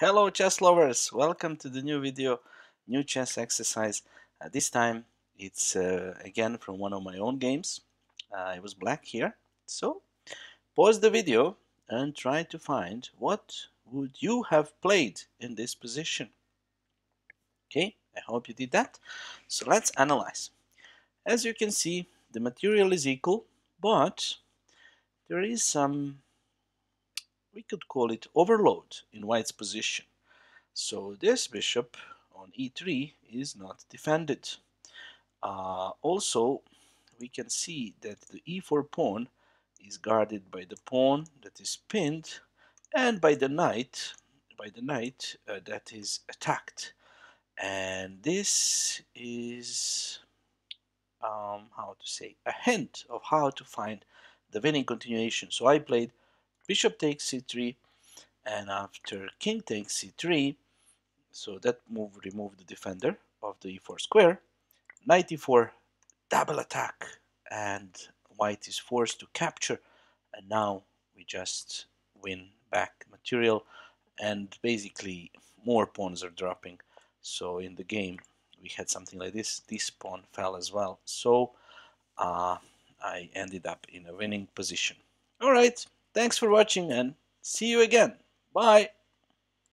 Hello chess lovers, welcome to the new video, new chess exercise. This time it's again from one of my own games. It was black here, so pause the video and try to find what would you have played in this position. Okay, I hope you did that. So let's analyze. As you can see, the material is equal, but there is some, we could call it overload in white's position. So this bishop on e3 is not defended. Also, we can see that the e4 pawn is guarded by the pawn that is pinned and by the knight that is attacked. And this is how to say, a hint of how to find the winning continuation. So I played bishop takes c3, and after king takes c3, so that move removed the defender of the e4 square. Knight e4, double attack, and white is forced to capture, and now we just win back material, and basically more pawns are dropping. So in the game we had something like this. This pawn fell as well, so I ended up in a winning position. All right. Thanks for watching and see you again. Bye.